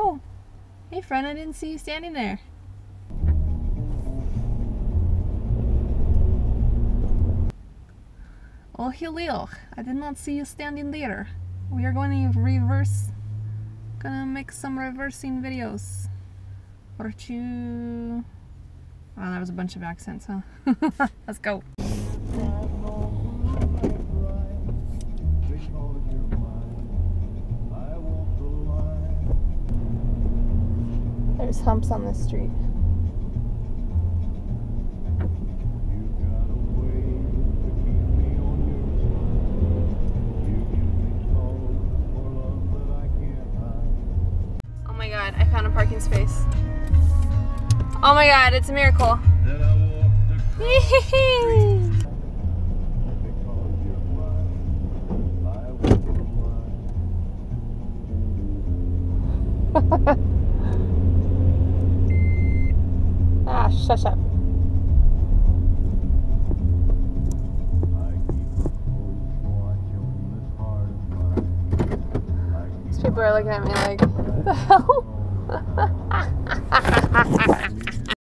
Oh, hey friend, I didn't see you standing there. Oh, Hilioch, I did not see you standing there. We are going to reverse, gonna make some reversing videos. Aren't you? Oh, that was a bunch of accents, huh? Let's go. There's humps on this street. Oh my god, I found a parking space. Oh my god, it's a miracle. Ah, shut up. These people are looking at me like, what the hell?